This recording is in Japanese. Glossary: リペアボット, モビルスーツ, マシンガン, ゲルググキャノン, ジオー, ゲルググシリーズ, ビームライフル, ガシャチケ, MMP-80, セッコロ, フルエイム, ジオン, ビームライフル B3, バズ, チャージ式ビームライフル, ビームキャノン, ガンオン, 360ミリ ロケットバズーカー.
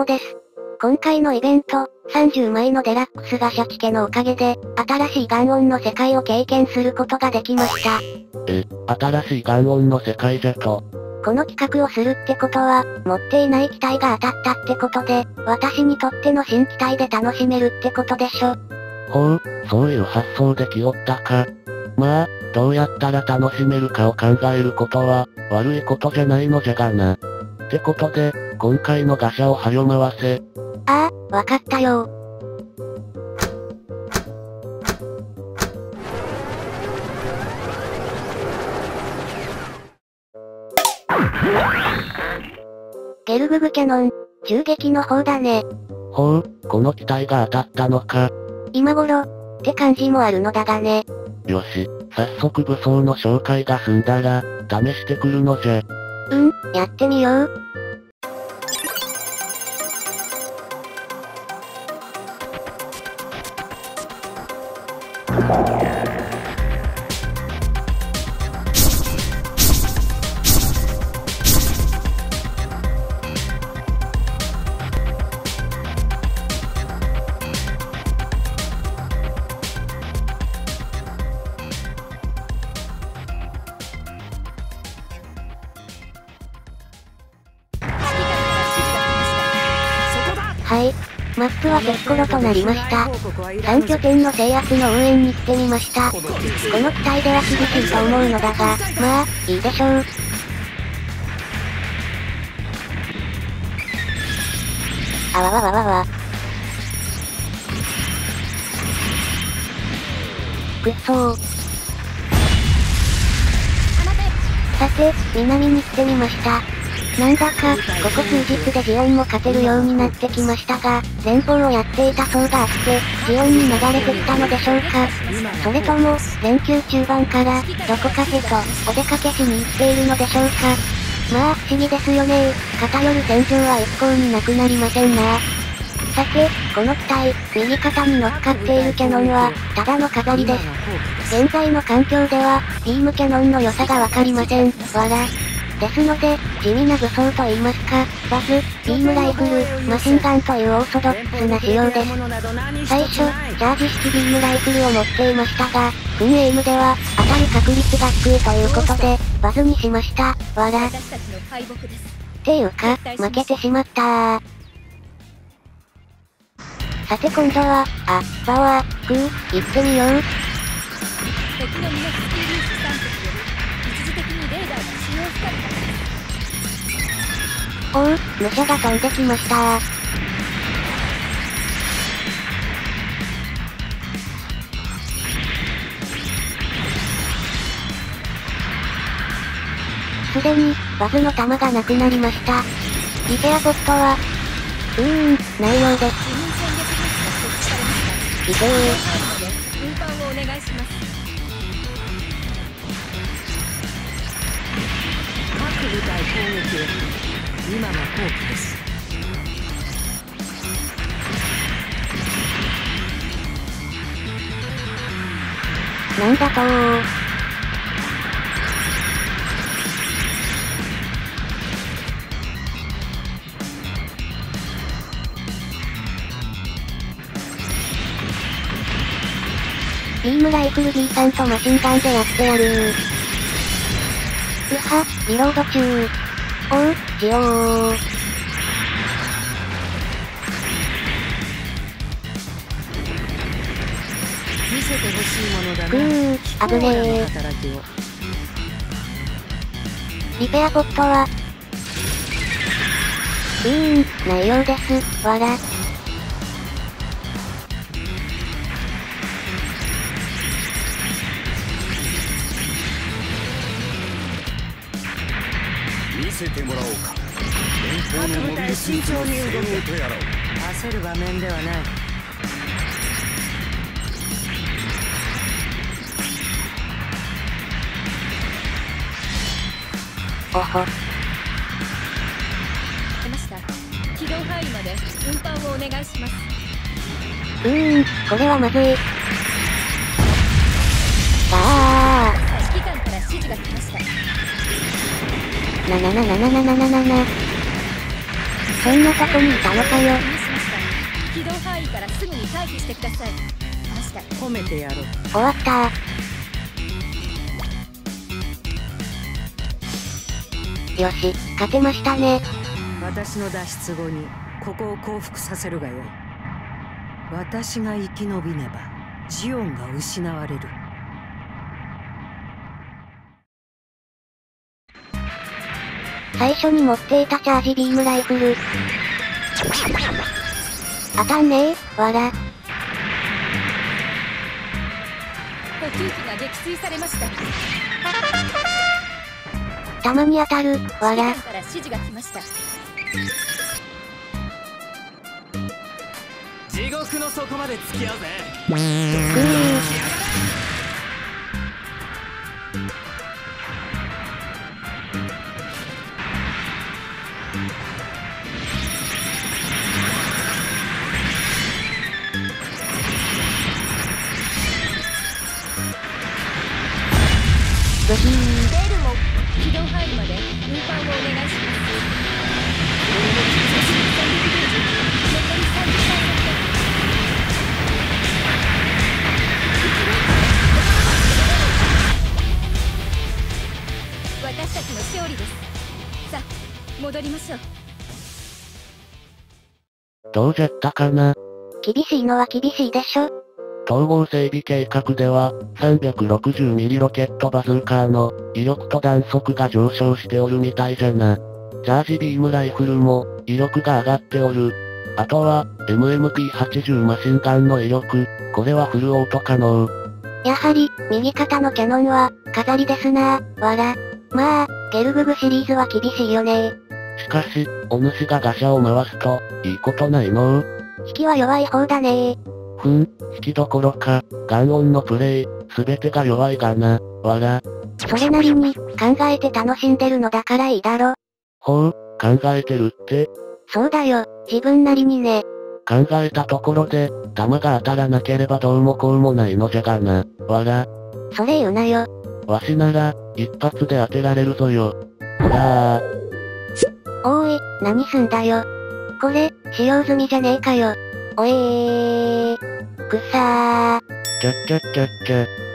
もです。今回のイベント、30枚のデラックスガシャチケのおかげで、新しいガンオンの世界を経験することができました。新しいガンオンの世界じゃと。この企画をするってことは、持っていない機体が当たったってことで、私にとっての新機体で楽しめるってことでしょ。ほう、そういう発想で来おったか。まあ、どうやったら楽しめるかを考えることは、悪いことじゃないのじゃがな。ってことで、今回のガシャをはよ回せ。ああ、わかったよ。ゲルググキャノン、銃撃の方だね。ほう、この機体が当たったのか。今頃、って感じもあるのだがね。よし、早速武装の紹介が済んだら、試してくるのじゃ。うん、やってみよう。はい。マップはセッコロとなりました。3拠点の制圧の応援に来てみました。この機体では厳しいと思うのだが、まあ、いいでしょう。あわわわわわ。くっそー。さて、南に来てみました。なんだか、ここ数日でジオンも勝てるようになってきましたが、前方をやっていた層があって、ジオンに流れてきたのでしょうか。それとも、連休中盤から、どこかへと、お出かけしに行っているのでしょうか。まあ、不思議ですよね。偏る戦場は一向になくなりませんな。さて、この機体、右肩に乗っかっているキャノンは、ただの飾りです。現在の環境では、ビームキャノンの良さがわかりません。わら。ですので、地味な武装といいますか、バズ、ビームライフル、マシンガンというオーソドックスな仕様です。最初、チャージ式ビームライフルを持っていましたが、フルエイムでは、当たる確率が低いということで、バズにしました、わら。っていうか、負けてしまったー。さて今度は、あ、パワー、クー、いってみよう。おう、武者が飛んできましたー。すでに、バズの弾がなくなりました。リペアボットは、ないようです。移動へ。今の後期です。なんだとー。ビームライフル B3 とマシンガンでやってやるー。うは、リロード中ー。おう、ジオー。見せてほしいものだな。あぶねー。リペアボットはないようです、わら。見せてもらおうか。連邦のモビルスーツの性能とやらを。焦る場面ではない。おほ。出ました。軌道範囲まで運搬をお願いします。これはまずい。ああ。指揮官から指示が来ました。なななななななななな。そんなとこにいたのかよ。起動範囲からすぐに退避してください。明日褒めてやろう。終わったー。よし、勝てましたね。私の脱出後にここを降伏させるがよい。私が生き延びねばジオンが失われる。最初に持っていたチャージビームライフル当たんねえ、わら。補給機が撃墜されました。たまに当たる、わら。地獄の底まで付き合うぜ。ベルも軌道範囲まで運搬をお願いします。私たちの勝利です。さあ戻りましょう。どうじゃったかな。厳しいのは厳しいでしょ。統合整備計画では 360ミリ ロケットバズーカーの威力と弾速が上昇しておるみたいじゃな。チャージビームライフルも威力が上がっておる。あとは MMP-80 マシンガンの威力、これはフルオート可能。やはり右肩のキャノンは飾りですなぁ、わら。まあ、ゲルググシリーズは厳しいよね。しかし、お主がガシャを回すと、いいことないの。引きは弱い方だね。ふん、引きどころか、ガンオンのプレイ、すべてが弱いがな、わら。それなりに、考えて楽しんでるのだからいいだろ。ほう、考えてるって？そうだよ、自分なりにね。考えたところで、弾が当たらなければどうもこうもないのじゃがな、わら。それ言うなよ。わしなら、一発で当てられるぞよ。ほらー。おーい、何すんだよ。これ、使用済みじゃねえかよ。おえー。くさー。ちゃっちゃっちゃっちゃ。